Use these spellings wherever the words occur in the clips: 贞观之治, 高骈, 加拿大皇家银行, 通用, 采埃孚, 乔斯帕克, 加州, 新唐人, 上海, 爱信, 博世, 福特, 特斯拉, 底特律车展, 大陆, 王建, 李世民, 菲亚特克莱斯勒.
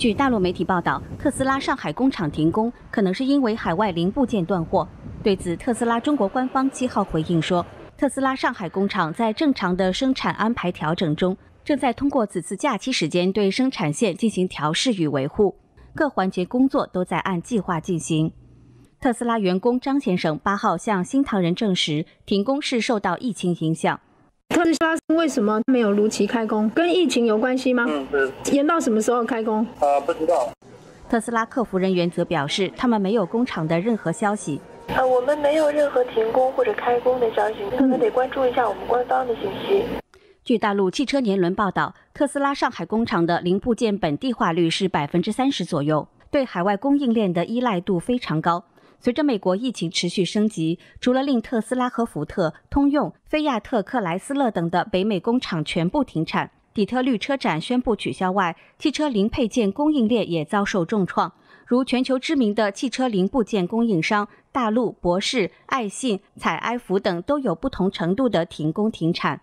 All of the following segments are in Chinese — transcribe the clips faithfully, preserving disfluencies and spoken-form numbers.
据大陆媒体报道，特斯拉上海工厂停工，可能是因为海外零部件断货。对此，特斯拉中国官方七号回应说，特斯拉上海工厂在正常的生产安排调整中，正在通过此次假期时间对生产线进行调试与维护，各环节工作都在按计划进行。特斯拉员工张先生八号向新唐人证实，停工是受到疫情影响。 特斯拉为什么没有如期开工？跟疫情有关系吗？嗯，是。延到什么时候开工？啊，不知道。特斯拉客服人员则表示，他们没有工厂的任何消息。呃，我们没有任何停工或者开工的消息，你可能得关注一下我们官方的信息。嗯、据大陆汽车年轮报道，特斯拉上海工厂的零部件本地化率是百分之三十左右，对海外供应链的依赖度非常高。 随着美国疫情持续升级，除了令特斯拉和福特、通用、菲亚特克莱斯勒等的北美工厂全部停产，底特律车展宣布取消外，汽车零配件供应链也遭受重创。如全球知名的汽车零部件供应商大陆、博世、爱信、采埃孚等都有不同程度的停工停产。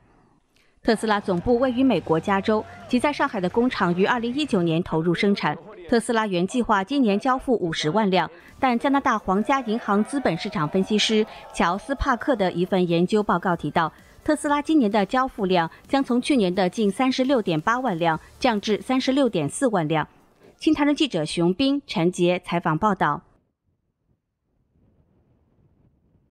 特斯拉总部位于美国加州，其在上海的工厂于二零一九年投入生产。 特斯拉原计划今年交付五十万辆，但加拿大皇家银行资本市场分析师乔斯帕克的一份研究报告提到，特斯拉今年的交付量将从去年的近 三十六点八万辆降至 三十六点四万辆。新唐人记者熊斌、陈杰采访报道。